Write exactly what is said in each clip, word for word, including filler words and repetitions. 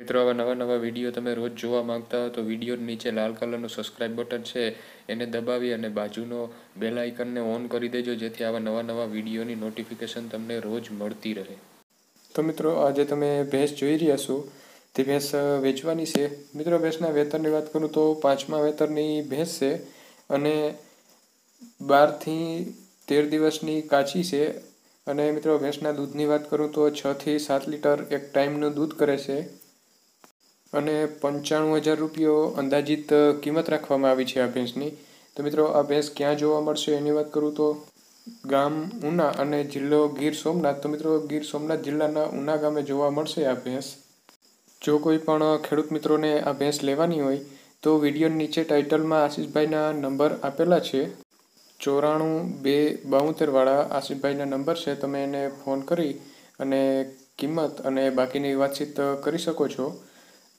મિત્રો આવા નવા નવા વિડીયો તમે રોજ જોવા માંગતા હો તો વિડીયો નીચે લાલ કલરનો સબસ્ક્રાઇબ બટન છે એને દબાવી અને બાજુનો બેલ આઇકનને ઓન કરી દેજો જેથી આવા નવા નવા વિડીયોની નોટિફિકેશન તમને રોજ મળતી રહે. તો મિત્રો આજે તમે ભેંસ જોઈ રહ્યા છો તે ભેંસ વેચવાની છે. મિત્રો ભેંસના વેતરની વાત કરું તો પાંચમા વેતરની ભેંસ છે અને બારથી તેર દિવસની કાચી છે. અને મિત્રો ભેંસના દૂધની વાત કરું તો છથી સાત લીટર એક ટાઈમનું દૂધ કરે છે અને પંચાણું હજાર રૂપિયો અંદાજિત કિંમત રાખવામાં આવી છે આ ભેંસની. તો મિત્રો આ ભેંસ ક્યાં જોવા મળશે એની વાત કરું તો ગામ ઉના અને જિલ્લો ગીર સોમનાથ. તો મિત્રો ગીર સોમનાથ જિલ્લાના ઉના ગામે જોવા મળશે આ ભેંસ. જો કોઈ પણ ખેડૂત મિત્રોને આ ભેંસ લેવાની હોય તો વિડીયો નીચે ટાઇટલમાં આશિષભાઈના નંબર આપેલા છે. ચોરાણું બે બાઉતેરવાળા આશિષભાઈના નંબર છે. તમે એને ફોન કરી અને કિંમત અને બાકીની વાતચીત કરી શકો છો.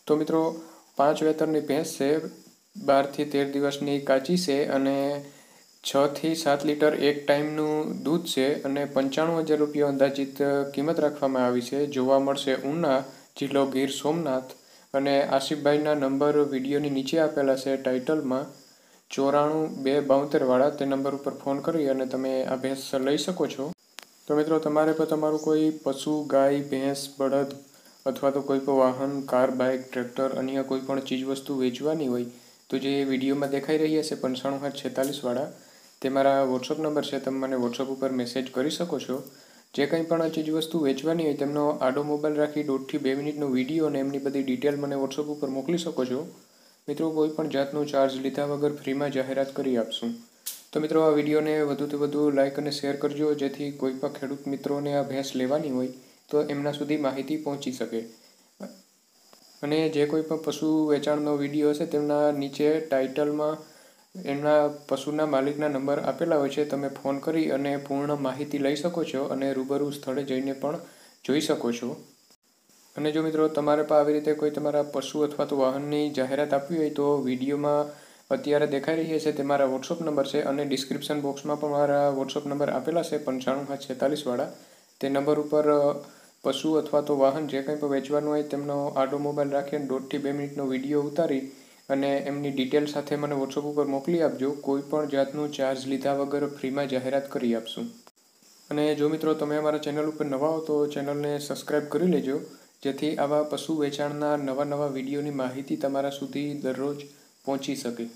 તો મિત્રો પાંચ વેતરની ભેંસ છે, બારથી તેર દિવસની કાચી છે અને છથી સાત લીટર એક ટાઈમનું દૂધ છે અને પંચાણું હજાર રૂપિયા અંદાજિત કિંમત રાખવામાં આવી છે. જોવા મળશે ઉના, જિલ્લો ગીર સોમનાથ. અને આશિષભાઈના નંબર વિડીયોની નીચે આપેલા છે ટાઇટલમાં, ચોરાણું બે બાઉતેરવાળા. તે નંબર ઉપર ફોન કરી અને તમે આ ભેંસ લઈ શકો છો. તો મિત્રો તમારે પર તમારું કોઈ પશુ, ગાય, ભેંસ, બળદ અથવા તો કોઈ પણ વાહન, કાર, બાઇક, ટ્રેક્ટર, અન્ય કોઈ પણ ચીજવસ્તુ વેચવાની હોય તો જે વિડીયોમાં દેખાઈ રહી હશે પંચાણું હાથ છેતાલીસવાળા તે મારા વોટ્સઅપ નંબર છે. તમે મને વોટ્સઅપ ઉપર મેસેજ કરી શકો છો. જે કંઈ પણ ચીજવસ્તુ વેચવાની હોય તેમનો આડો મોબાઈલ રાખી દોઢથી બે મિનિટનો વિડીયો અને એમની બધી ડિટેલ મને વોટ્સઅપ ઉપર મોકલી શકો છો. મિત્રો કોઈ પણ જાતનો ચાર્જ લીધા વગર ફ્રીમાં જાહેરાત કરી આપશું. તો મિત્રો આ વિડીયોને વધુથી વધુ લાઇક અને શેર કરજો જેથી કોઈ પણ ખેડૂત મિત્રોને આ ભેંસ લેવાની હોય તો એમના સુધી માહિતી પહોંચી શકે. અને જે કોઈ પણ પશુ વેચાણનો વિડીયો હશે તેમના નીચે ટાઇટલમાં એમના પશુના માલિકના નંબર આપેલા હોય છે. તમે ફોન કરી અને પૂર્ણ માહિતી લઈ શકો છો અને રૂબરૂ સ્થળે જઈને પણ જોઈ શકો છો. અને જો મિત્રો તમારે પણ આવી રીતે કોઈ તમારા પશુ અથવા તો વાહનની જાહેરાત આપવી હોય તો વિડીયોમાં અત્યારે દેખાઈ રહી છે તે મારા વોટ્સઅપ નંબર છે અને ડિસ્ક્રિપ્શન બોક્સમાં પણ મારા વોટ્સઅપ નંબર આપેલા છે પંચાણું હાથ છેતાલીસવાળા. તે નંબર ઉપર પશુ અથવા તો વાહન જે કંઈ પણ વેચવાનું હોય તેમનો આડો મોબાઈલ રાખીને દોઢથી બે મિનિટનો વિડીયો ઉતારી અને એમની ડિટેલ સાથે મને વોટ્સઅપ ઉપર મોકલી આપજો. કોઈ પણ જાતનું ચાર્જ લીધા વગર ફ્રીમાં જાહેરાત કરી આપશું. અને જો મિત્રો તમે અમારા ચેનલ ઉપર નવા હો તો ચેનલને સબસ્ક્રાઈબ કરી લેજો જેથી આવા પશુ વેચાણના નવા નવા વિડીયોની માહિતી તમારા સુધી દરરોજ પહોંચી શકે.